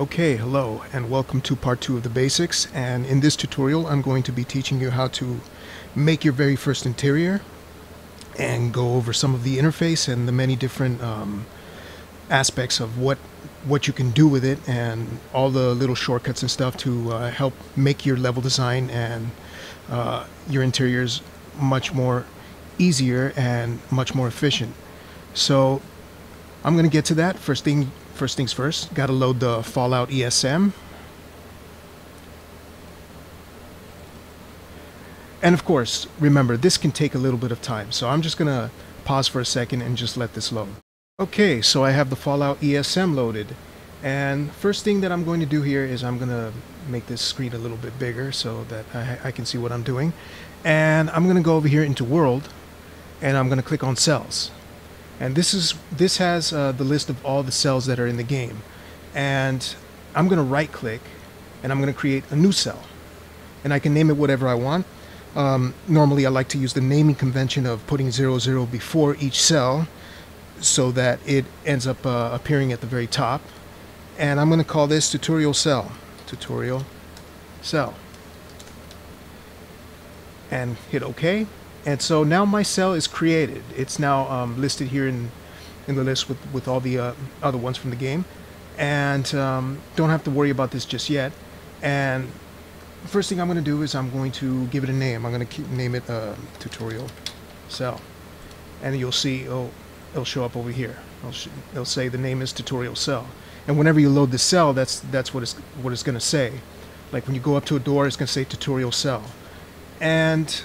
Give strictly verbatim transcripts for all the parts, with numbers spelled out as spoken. Okay, hello and welcome to part two of the basics, and in this tutorial I'm going to be teaching you how to make your very first interior and go over some of the interface and the many different um, aspects of what what you can do with it and all the little shortcuts and stuff to uh, help make your level design and uh, your interiors much more easier and much more efficient. So I'm gonna get to that. First thing First things first, gotta load the Fallout E S M. And of course, remember, this can take a little bit of time, so I'm just gonna pause for a second and just let this load. Okay, so I have the Fallout E S M loaded. And first thing that I'm going to do here is I'm gonna make this screen a little bit bigger so that I, I can see what I'm doing. And I'm gonna go over here into World, and I'm gonna click on Cells. And this is this has uh, the list of all the cells that are in the game, and I'm gonna right click and I'm gonna create a new cell, and I can name it whatever I want. Um, normally I like to use the naming convention of putting zero zero before each cell so that it ends up uh, appearing at the very top, and I'm gonna call this tutorial cell tutorial cell and hit OK. And so now my cell is created. It's now um, listed here in, in the list with, with all the uh, other ones from the game. And um, don't have to worry about this just yet. And first thing I'm going to do is I'm going to give it a name. I'm going to name it uh, tutorial cell. And you'll see it'll, it'll show up over here. It'll, sh it'll say the name is tutorial cell. And whenever you load the cell, that's, that's what it's, what it's going to say. Like when you go up to a door, it's going to say tutorial cell. And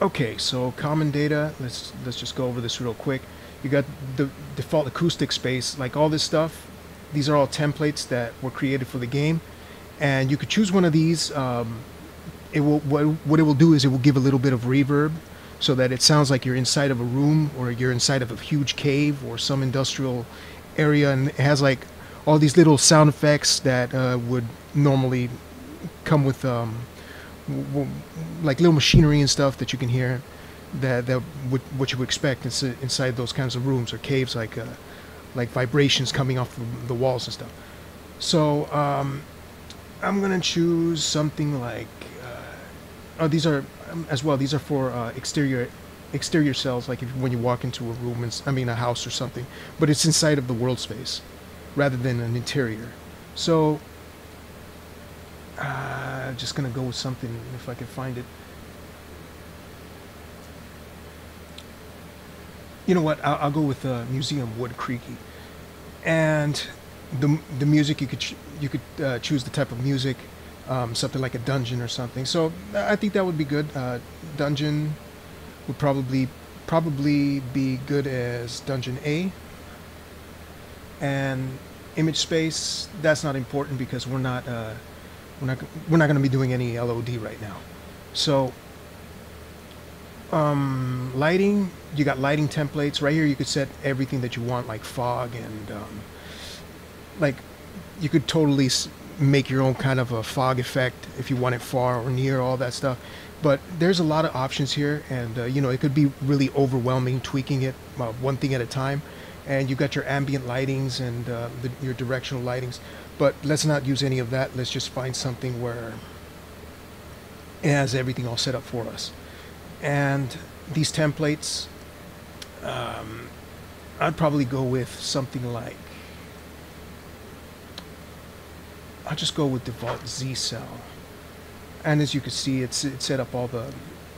okay, so common data, let's let's just go over this real quick. You got the default acoustic space, like all this stuff. These are all templates that were created for the game, and you could choose one of these. Um, it will what, what it will do is it will give a little bit of reverb so that it sounds like you're inside of a room or you're inside of a huge cave or some industrial area, and it has like all these little sound effects that uh, would normally come with um, like little machinery and stuff that you can hear, that that would, what you would expect inside those kinds of rooms or caves, like uh, like vibrations coming off the walls and stuff. So um, I'm gonna choose something like uh, oh, these are um, as well. These are for uh, exterior exterior cells, like if, when you walk into a room, and, I mean a house or something, but it's inside of the world space rather than an interior. So. I'm just gonna go with something if I can find it. You know what? I'll, I'll go with uh, Museum Wood Creaky, and the the music you could ch you could uh, choose the type of music, um, something like a dungeon or something. So I think that would be good. Uh, dungeon would probably probably be good as Dungeon A, and image space. That's not important because we're not. Uh, We're not, we're not going to be doing any L O D right now. So, um, lighting, you got lighting templates. Right here you could set everything that you want, like fog and, um, like, you could totally make your own kind of a fog effect if you want it far or near, all that stuff. But there's a lot of options here, and, uh, you know, it could be really overwhelming, tweaking it uh, one thing at a time. And you've got your ambient lightings and uh, the, your directional lightings. But let's not use any of that. Let's just find something where it has everything all set up for us. And these templates, um, I'd probably go with something like, I'll just go with default Z cell. And as you can see, it's it set up all the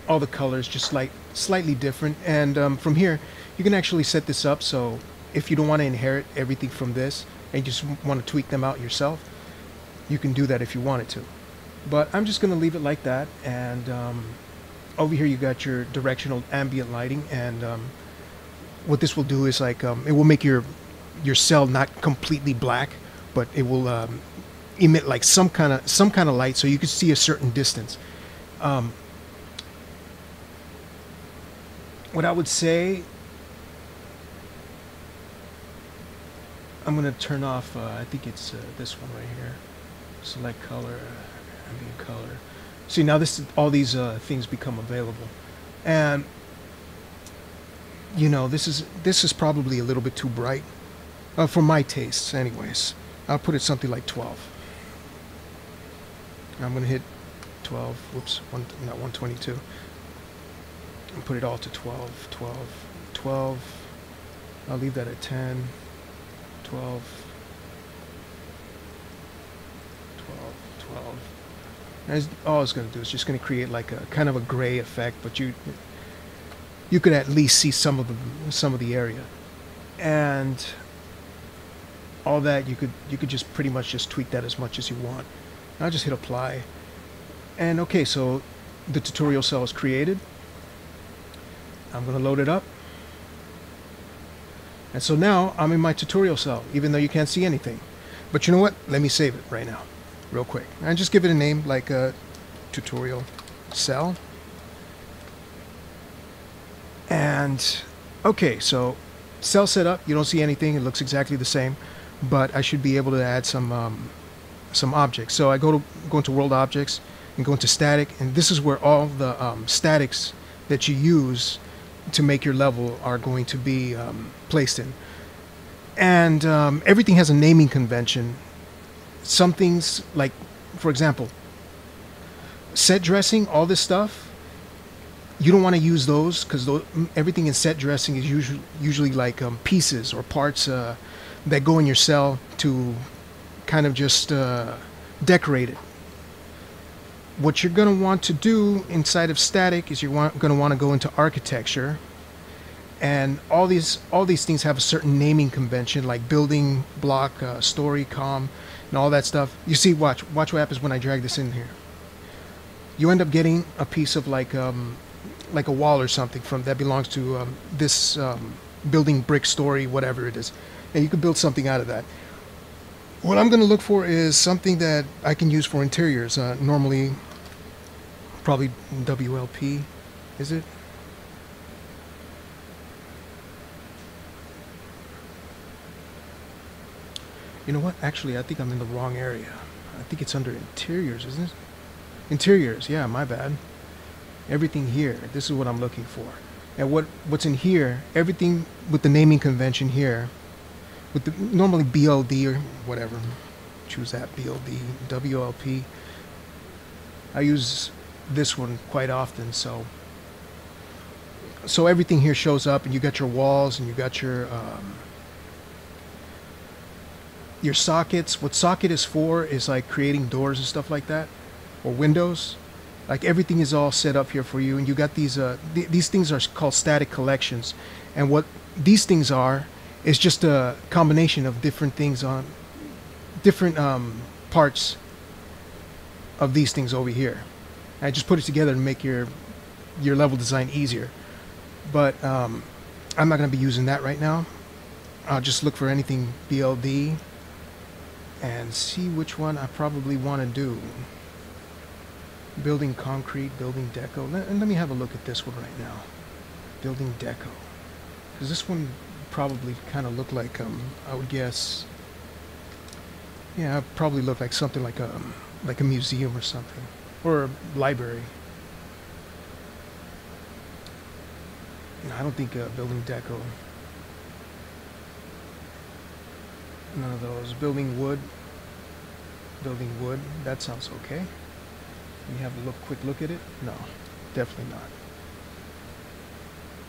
all the colors just like slightly different. And um, from here, you can actually set this up. So if you don't want to inherit everything from this, and you just want to tweak them out yourself, you can do that if you wanted to. But I'm just going to leave it like that. And um, over here you got your directional ambient lighting, and um, what this will do is like um, it will make your your cell not completely black, but it will um, emit like some kind of some kind of light so you can see a certain distance. Um, what I would say, I'm going to turn off, uh, I think it's uh, this one right here. Select color, ambient color. See, now this, all these uh, things become available. And, you know, this is, this is probably a little bit too bright. Uh, for my tastes, anyways. I'll put it something like twelve. I'm going to hit twelve, whoops, one, not one twenty-two. And put it all to twelve, twelve, twelve. I'll leave that at ten, twelve, twelve, twelve. And it's, all it's going to do is just going to create like a kind of a gray effect, but you you could at least see some of the some of the area. And all that you could you could just pretty much just tweak that as much as you want. And I'll just hit apply. And okay, so the tutorial cell is created. I'm going to load it up. And so now I'm in my tutorial cell, even though you can't see anything. But you know what? Let me save it right now, real quick. And just give it a name like a tutorial cell. And okay, so cell setup, you don't see anything. It looks exactly the same, but I should be able to add some um, some objects. So I go to go into world objects and go into static, and this is where all the um, statics that you use to make your level are going to be um, placed in. And um, everything has a naming convention. Some things, like for example, set dressing, all this stuff, you don't want to use those because everything in set dressing is usually usually like um, pieces or parts uh, that go in your cell to kind of just uh, decorate it. What you're going to want to do inside of static is you're going to want to go into architecture, and all these all these things have a certain naming convention, like building, block, uh, story, comm, and all that stuff. You see, watch, watch what happens when I drag this in here. You end up getting a piece of like um, like a wall or something from that belongs to um, this um, building, brick, story, whatever it is, and you can build something out of that. What I'm going to look for is something that I can use for interiors. Uh, normally, probably W L P, is it? You know what? Actually, I think I'm in the wrong area. I think it's under interiors, isn't it? Interiors, yeah, my bad. Everything here, this is what I'm looking for. And what, what's in here, everything with the naming convention here, with the, normally B L D or whatever, choose that, B L D, W L P. I use this one quite often, so so everything here shows up, and you got your walls, and you got your um, your sockets. What socket is for is like creating doors and stuff like that, or windows. Like everything is all set up here for you, and you got these uh, th these things are called static collections, and what these things are, it's just a combination of different things on different um, parts of these things over here. And I just put it together to make your your level design easier. But um, I'm not going to be using that right now. I'll just look for anything B L D and see which one I probably want to do. Building concrete, building deco. Let, and let me have a look at this one right now. Building deco. Because this one probably kind of look like, um, I would guess, yeah, I'd probably look like something like a, like a museum or something, or a library. No, I don't think uh, building deco, none of those. Building wood, building wood, that sounds okay. Can you have a look, quick look at it? No, definitely not.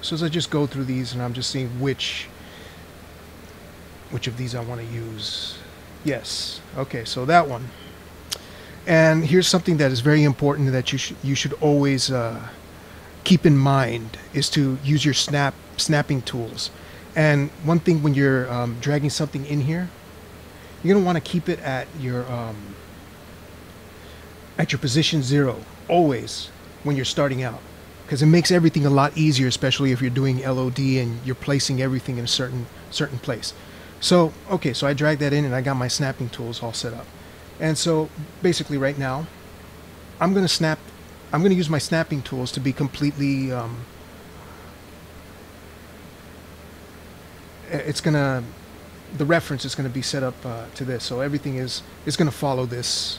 So as I just go through these, and I'm just seeing which which of these I want to use. Yes, okay, so that one. And here's something that is very important that you, sh you should always uh, keep in mind, is to use your snap snapping tools. And one thing when you're um, dragging something in here, you're going to want to keep it at your, um, at your position zero, always, when you're starting out. Because it makes everything a lot easier, especially if you're doing L O D and you're placing everything in a certain certain place. So, okay, so I dragged that in, and I got my snapping tools all set up. And so, basically right now, I'm going to snap, I'm going to use my snapping tools to be completely, um, it's going to, the reference is going to be set up uh, to this. So everything is, it's going to follow this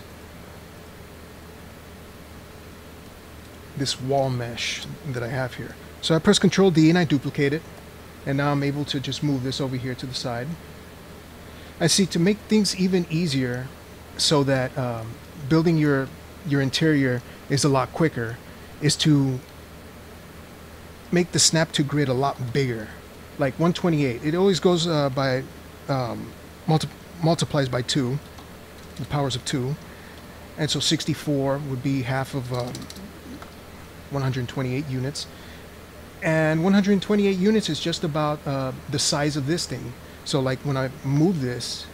this wall mesh that I have here. So I press Control D and I duplicate it, and now I'm able to just move this over here to the side. I see, to make things even easier so that um, building your your interior is a lot quicker, is to make the snap to grid a lot bigger, like one twenty-eight. It always goes uh, by um, multi multiplies by two, the powers of two, and so sixty-four would be half of um, one hundred twenty-eight units, and one hundred twenty-eight units is just about uh, the size of this thing. So like when I move this,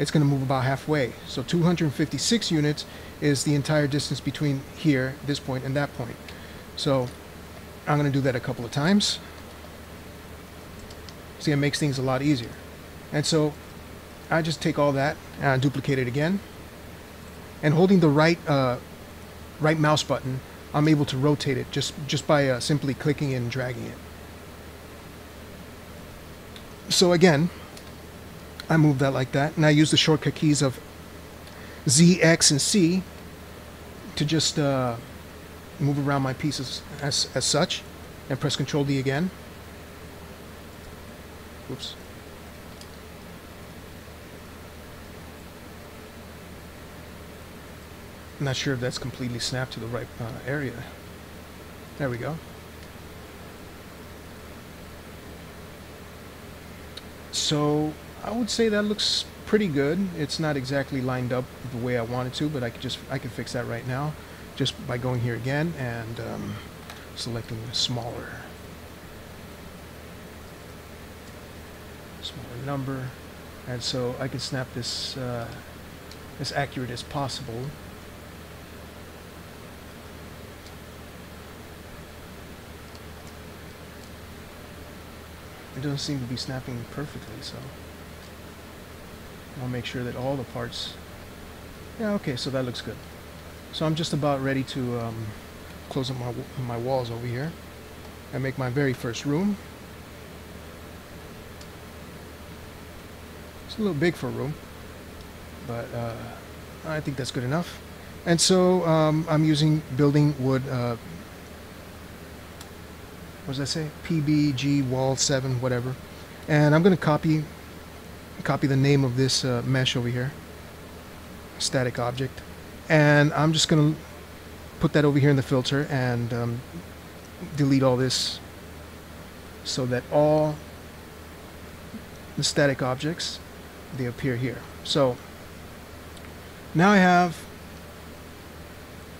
it's going to move about halfway. So two hundred fifty-six units is the entire distance between here, this point, and that point. So I'm going to do that a couple of times. See, it makes things a lot easier. And so I just take all that and I duplicate it again. And holding the right uh, right mouse button, I'm able to rotate it just, just by uh, simply clicking and dragging it. So again, I move that like that, and I use the shortcut keys of Z, X, and C to just uh, move around my pieces as, as such, and press Control D again. Oops. I'm not sure if that's completely snapped to the right uh, area. There we go. So I would say that looks pretty good. It's not exactly lined up the way I wanted to, but I could just I can fix that right now, just by going here again and um, selecting the smaller, smaller number, and so I can snap this uh, as accurate as possible. It doesn't seem to be snapping perfectly, so I'll make sure that all the parts... Yeah, okay, so that looks good. So I'm just about ready to um, close up my, my walls over here and make my very first room. It's a little big for a room, but uh, I think that's good enough. And so um, I'm using building wood... Uh, What does that say? P B G wall seven, whatever. And I'm going to copy copy the name of this uh, mesh over here, static object, and I'm just going to put that over here in the filter and um, delete all this so that all the static objects, they appear here. So now I have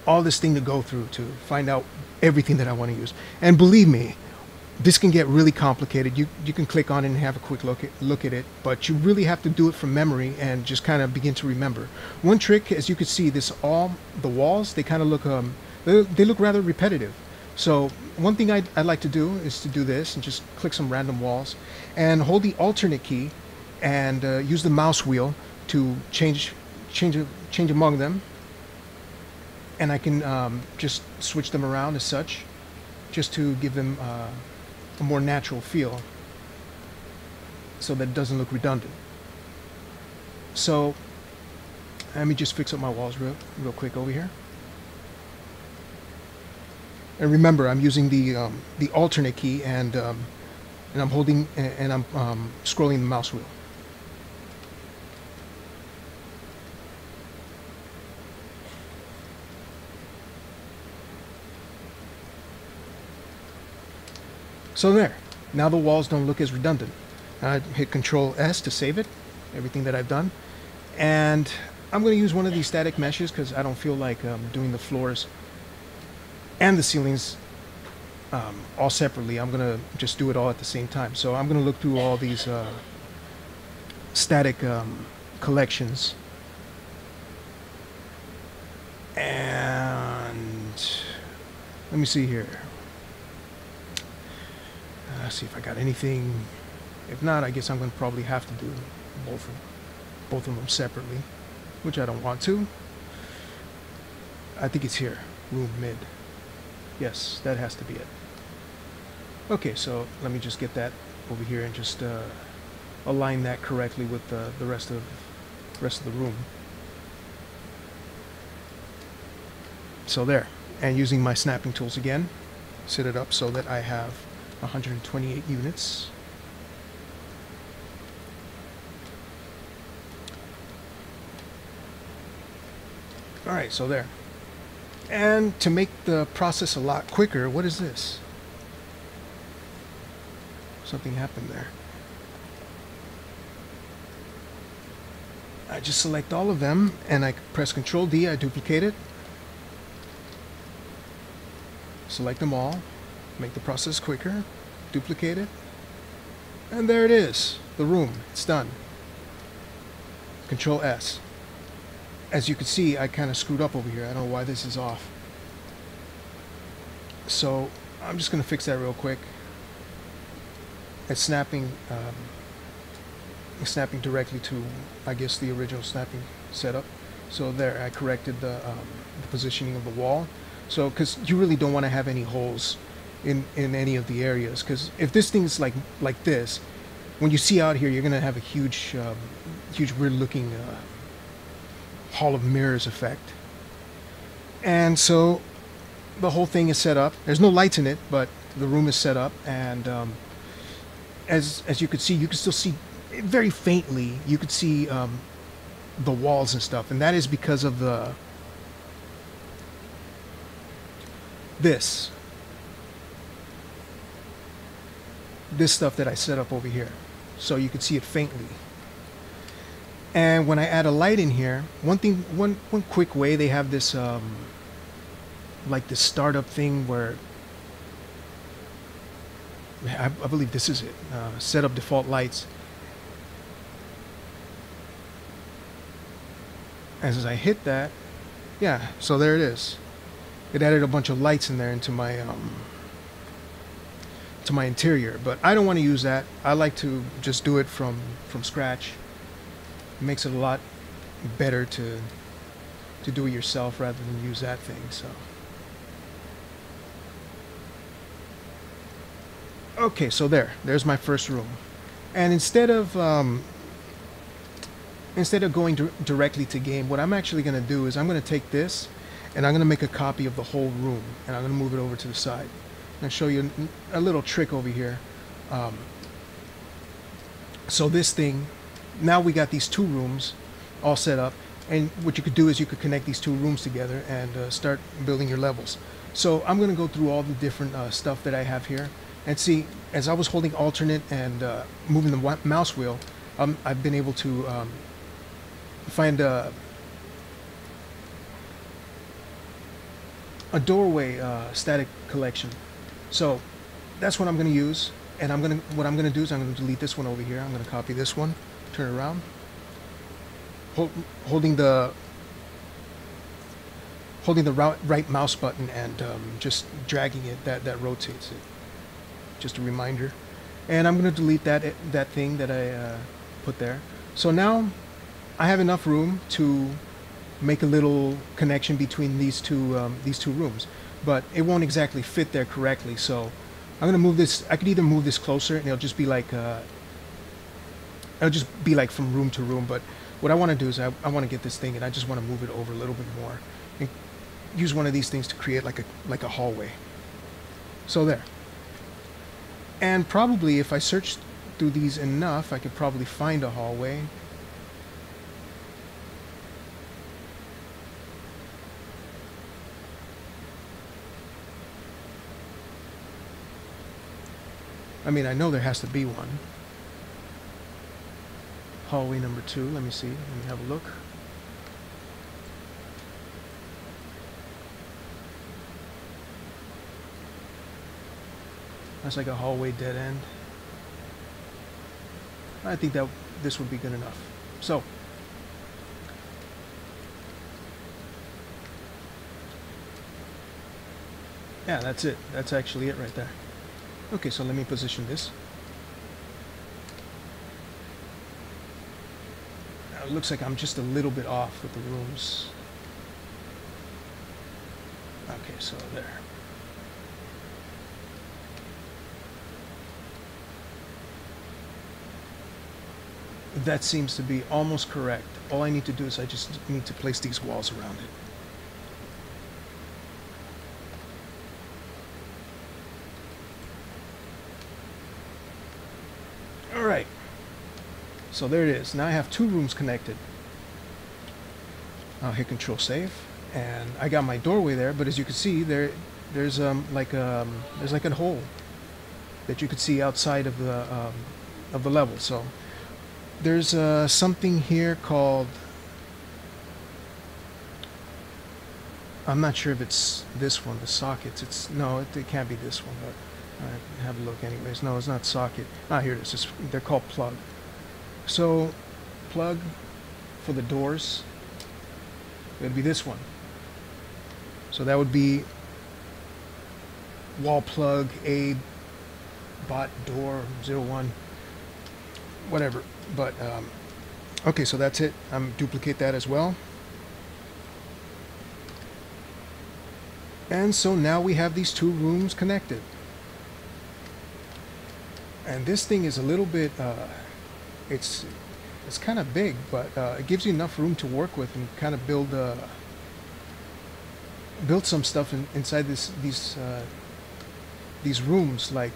all this thing to go through to find out everything that I want to use. And believe me, this can get really complicated. You you can click on it and have a quick look at, look at it, but you really have to do it from memory and just kind of begin to remember. One trick, as you can see, this all the walls, they kind of look um they, they look rather repetitive. So one thing I'd, I'd like to do is to do this and just click some random walls and hold the alternate key and uh, use the mouse wheel to change change change among them. And I can um, just switch them around as such, just to give them uh, a more natural feel, so that it doesn't look redundant. So let me just fix up my walls real, real quick over here. And remember, I'm using the um, the alternate key, and um, and I'm holding and I'm um, scrolling the mouse wheel. So there, now the walls don't look as redundant. I hit Control S to save it, everything that I've done. And I'm going to use one of these static meshes because I don't feel like um, doing the floors and the ceilings um, all separately. I'm going to just do it all at the same time. So I'm going to look through all these uh, static um, collections. And let me see here. See if I got anything. If not, I guess I'm going to probably have to do both of, both of them separately, which I don't want to. I think it's here, room mid. Yes, that has to be it. Okay, so let me just get that over here and just uh, align that correctly with uh, the rest of rest of the room. So there, and using my snapping tools again, set it up so that I have one hundred twenty-eight units. All right, so there. And to make the process a lot quicker, what is this? Something happened there. I just select all of them and I press control D, I duplicate it. Select them all, make the process quicker, duplicate it, and there it is, the room, it's done. control S. As you can see, I kind of screwed up over here. I don't know why this is off. So I'm just going to fix that real quick. It's snapping, um, it's snapping directly to, I guess, the original snapping setup. So there, I corrected the, um, the positioning of the wall. So, because you really don't want to have any holes in in any of the areas. Because if this thing's like like this, when you see out here, you're going to have a huge, um, huge weird-looking uh, hall of mirrors effect. And so, the whole thing is set up. There's no lights in it, but the room is set up and. Um, As, as you could see, you can still see very faintly, you could see um, the walls and stuff. And that is because of the this. This stuff that I set up over here. So you could see it faintly. And when I add a light in here, one thing, one, one quick way, they have this, um, like this startup thing where I believe this is it. Uh, set up default lights. As I hit that, yeah, so there it is. It added a bunch of lights in there into my um, to my interior, but I don't want to use that. I like to just do it from from scratch. It makes it a lot better to to do it yourself rather than use that thing. So. Okay, so there, there's my first room. And instead of um, instead of going di- directly to game, what I'm actually gonna do is I'm gonna take this and I'm gonna make a copy of the whole room and I'm gonna move it over to the side. And I'll show you a, a little trick over here. Um, so this thing, now we got these two rooms all set up, and what you could do is you could connect these two rooms together and uh, start building your levels. So I'm gonna go through all the different uh, stuff that I have here. And see, as I was holding alternate and uh, moving the mouse wheel, um, I've been able to um, find a, a doorway uh, static collection. So that's what I'm going to use. And I'm going to what I'm going to do is I'm going to delete this one over here. I'm going to copy this one, turn it around, hold, holding the holding the right mouse button and um, just dragging it. That that rotates it. Just a reminder. And I'm going to delete that that thing that I uh, put there. So now I have enough room to make a little connection between these two um, these two rooms, but it won't exactly fit there correctly. So I'm going to move this. I could either move this closer and it'll just be like uh, it'll just be like from room to room, but what I want to do is I, I want to get this thing and I just want to move it over a little bit more and use one of these things to create like a like a hallway. So there. And probably if I search through these enough, I could probably find a hallway. I mean, I know there has to be one. Hallway number two, let me see, let me have a look. That's like a hallway dead end. I think that this would be good enough. So, yeah, that's it. That's actually it right there. Okay, so let me position this. Now it looks like I'm just a little bit off with the rooms. Okay, so there. That seems to be almost correct. All I need to do is I just need to place these walls around it. All right. So there it is. Now I have two rooms connected. I'll hit control save. and I got my doorway there, but as you can see there, there's um like um there's like a hole that you could see outside of the um, of the level. So there's uh, something here called, I'm not sure if it's this one, the sockets. It's no, it, it can't be this one, but I have a look anyways. No, it's not socket. Ah, here it is. It's, they're called plug. So plug for the doors, it would be this one. So that would be wall plug a bot door zero one, whatever. But um, okay, so that's it. I'm duplicate that as well. And so now we have these two rooms connected. And this thing is a little bit, uh, it's it's kind of big, but uh, it gives you enough room to work with and kind of build uh, build some stuff in, inside this these uh, these rooms. Like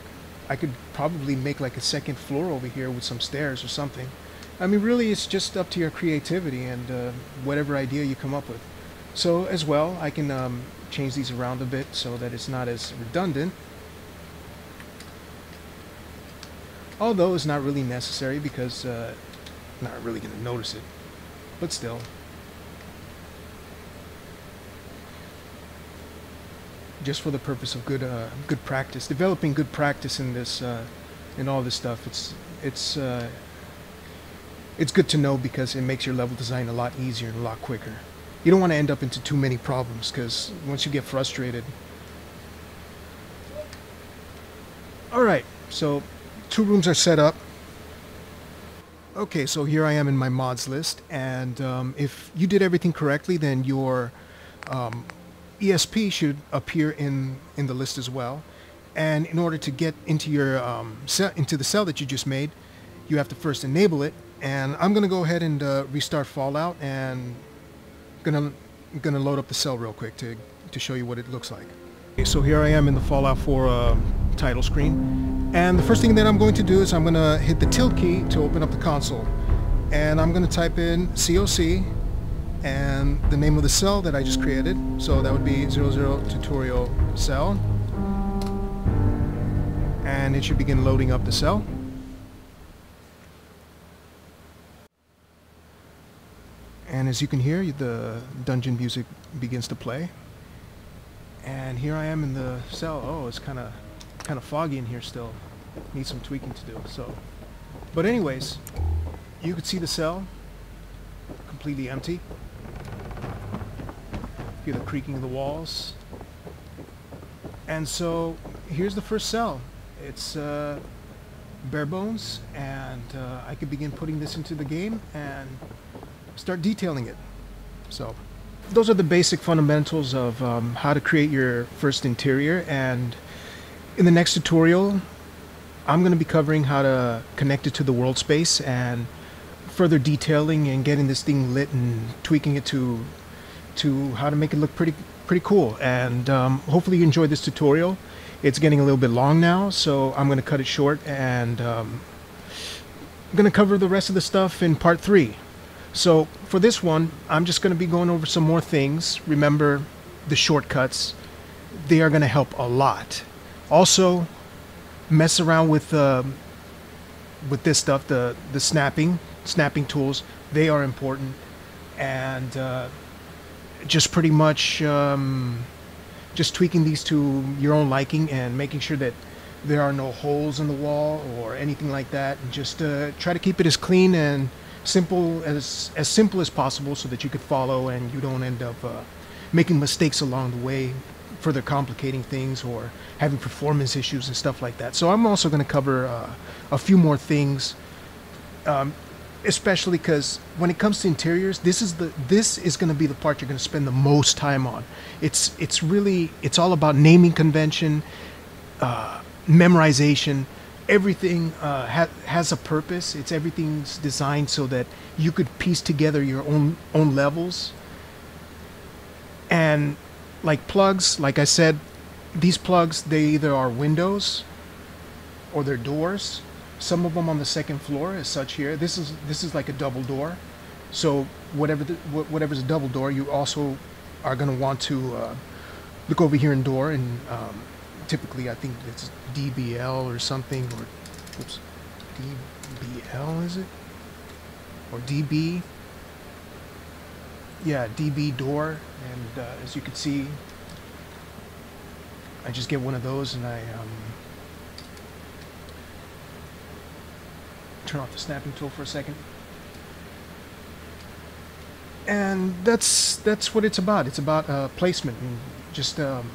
I could probably make like a second floor over here with some stairs or something. I mean, really, it's just up to your creativity and uh, whatever idea you come up with. So as well, I can um, change these around a bit so that it's not as redundant. Although it's not really necessary because uh, I'm not really going to notice it, but still. Just for the purpose of good, uh, good practice, developing good practice in this, uh, in all this stuff. It's, it's, uh, it's good to know because it makes your level design a lot easier and a lot quicker. You don't want to end up into too many problems because once you get frustrated. All right, so two rooms are set up. Okay, so here I am in my mods list, and um, if you did everything correctly, then your um, E S P should appear in in the list as well. And in order to get into your um, cell, into the cell that you just made, you have to first enable it. And I'm gonna go ahead and uh, restart Fallout, and gonna gonna load up the cell real quick to to show you what it looks like. Okay, so here I am in the Fallout four uh, title screen, and the first thing that I'm going to do is I'm gonna hit the tilt key to open up the console, and I'm gonna type in C O C. And the name of the cell that I just created, so that would be zero zero tutorial cell, and it should begin loading up the cell. And as you can hear, the dungeon music begins to play, and here I am in the cell. Oh, it's kind of kind of foggy in here still. Need some tweaking to do. So, but anyways, you could see the cell completely empty. Hear the creaking of the walls. And so here's the first cell. It's uh, bare bones, and uh, I could begin putting this into the game and start detailing it. So those are the basic fundamentals of um, how to create your first interior, and in the next tutorial I'm going to be covering how to connect it to the world space and further detailing and getting this thing lit and tweaking it to to how to make it look pretty pretty cool. And um, hopefully you enjoyed this tutorial. It's getting a little bit long now, so I'm going to cut it short, and um, I'm going to cover the rest of the stuff in part three. So for this one, I'm just going to be going over some more things. Remember the shortcuts, they are going to help a lot. Also mess around with uh, with this stuff, the the snapping snapping tools, they are important. And uh, just pretty much um, just tweaking these to your own liking and making sure that there are no holes in the wall or anything like that, and just uh, try to keep it as clean and simple as as simple as possible so that you could follow and you don't end up uh, making mistakes along the way, further complicating things or having performance issues and stuff like that. So I'm also going to cover uh, a few more things, um, especially because when it comes to interiors, this is the this is going to be the part you're going to spend the most time on. It's it's really it's all about naming convention, uh, memorization. Everything uh, ha has a purpose. It's everything's designed so that you could piece together your own own levels. And like plugs, like I said, these plugs, they either are windows or they're doors. Some of them on the second floor, as such here. This is this is like a double door. So whatever the, wh whatever's a double door, you also are going to want to uh, look over here in door, and um, typically I think it's D B L or something, or oops, D B L is it? Or D B? Yeah, D B door, and uh, as you can see, I just get one of those and I um, turn off the snapping tool for a second. And that's that's what it's about. It's about uh, placement and just um,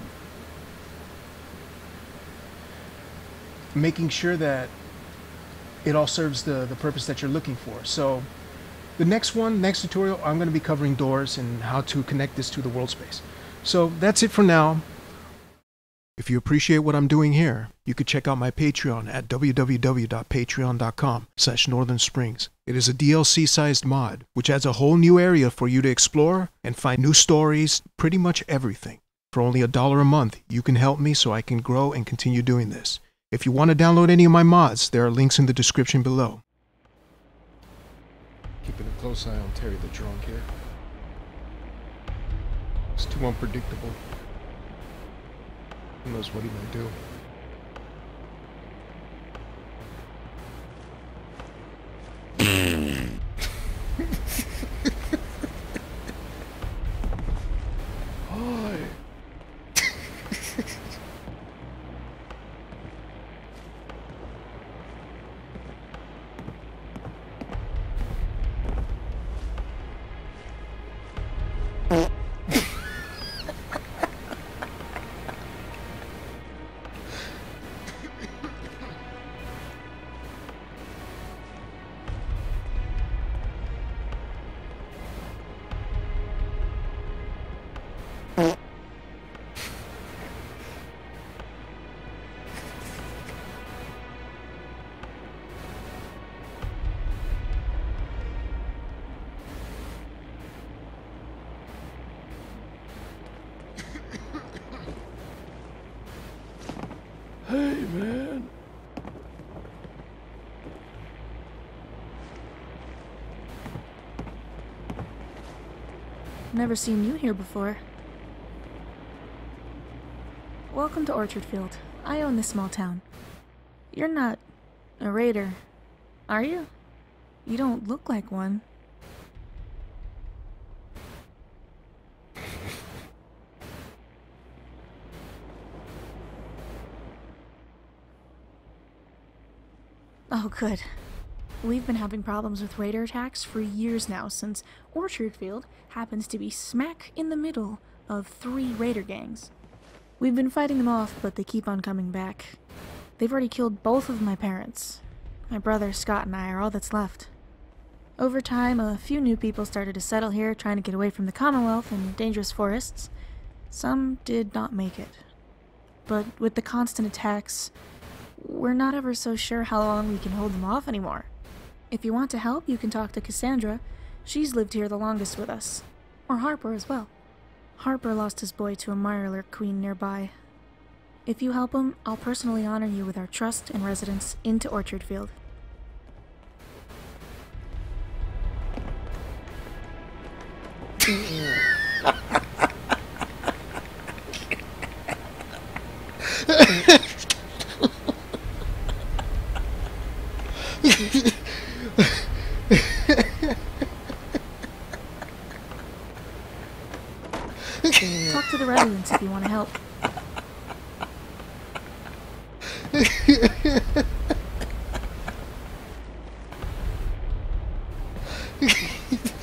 making sure that it all serves the, the purpose that you're looking for. So the next one, next tutorial, I'm going to be covering doors and how to connect this to the world space. So that's it for now. If you appreciate what I'm doing here, you could check out my Patreon at w w w dot patreon dot com slash northern springs. It is a D L C-sized mod, which adds a whole new area for you to explore and find new stories, pretty much everything. For only a dollar a month, you can help me so I can grow and continue doing this. If you want to download any of my mods, there are links in the description below. Keeping a close eye on Terry the drunk here. It's too unpredictable. Who knows what he might do. Hi. Never seen you here before. Welcome to Orchard Field. I own this small town. You're not a raider, are you? You don't look like one. Oh, good. We've been having problems with raider attacks for years now, since Orchard Field happens to be smack in the middle of three raider gangs. We've been fighting them off, but they keep on coming back. They've already killed both of my parents. My brother, Scott, and I are all that's left. Over time, a few new people started to settle here, trying to get away from the Commonwealth and dangerous forests. Some did not make it. But with the constant attacks, we're not ever so sure how long we can hold them off anymore. If you want to help, you can talk to Cassandra. She's lived here the longest with us. Or Harper as well. Harper lost his boy to a Mirelurk queen nearby. If you help him, I'll personally honor you with our trust and residence into Orchard Field. Talk to the residents if you want to help.